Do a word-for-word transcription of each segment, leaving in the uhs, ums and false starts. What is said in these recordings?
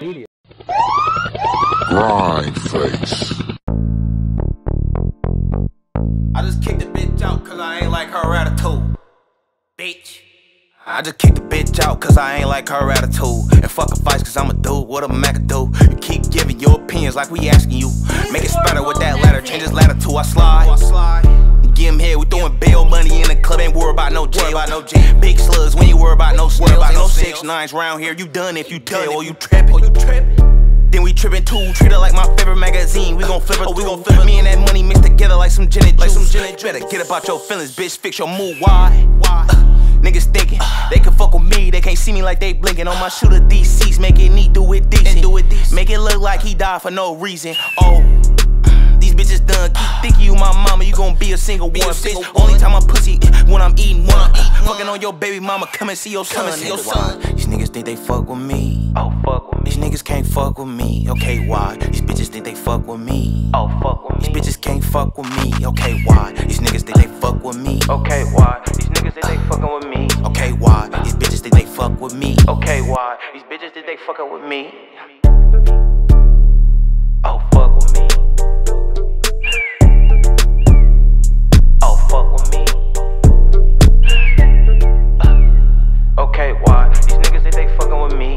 Idiot. Grind face. I just kicked the bitch out cause I ain't like her attitude. Bitch. I just kicked the bitch out cause I ain't like her attitude. And fuck a vice cause I'm a dude, what a Mac a do. You keep giving your opinions like we asking you. Make it spreader with that ladder, change this ladder to I slide. Get him here, we throwing bail money in the club, ain't worried about no jail. Big slugs, we ain't worried about no snails. Ain't no six nines round here, you done if you tell or you trippin'. Then we trippin' too, treat her like my favorite magazine. We gon' flip her, oh, we gon' flip her. Me and that money mixed together like some gin and juice. Like some gin and juice. Better get about your feelings, bitch. Fix your mood. Why? Why? Uh, niggas thinking uh, they can fuck with me, they can't see me like they blinking. On my shooter D Cs, make it neat, do it decent, do it decent. Make it look like he died for no reason. Oh, these bitches done. Keep thinking you my mama, you gon' be a single be one. A single bitch. One. Only time I'm pussy when I'm eating one. Uh, fucking on your baby mama, come and see your son. Come and see your son. These niggas think they fuck with me. Oh, fuck with me. These niggas can't fuck with me. Okay, why? These bitches think they fuck with me. Oh, fuck with me. These bitches can't fuck with me. Okay, why? These niggas think they fuck with me. Okay, why? These niggas think they fucking with me. Okay, why? These bitches think they fuck with me. Okay, why? These bitches think they fucking with me. Oh, fuck with me. Oh, fuck with me. Okay, why? These niggas think they fucking with me.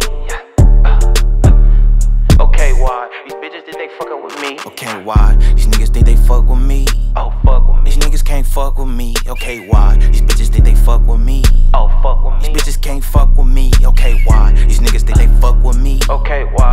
Okay, why? These niggas think they fuck with me. Oh, fuck with me. These niggas can't fuck with me. Okay, why? These bitches think they fuck with me. Oh, fuck with me. These bitches can't fuck with me. Okay, why? These niggas think they fuck with me. Okay, why?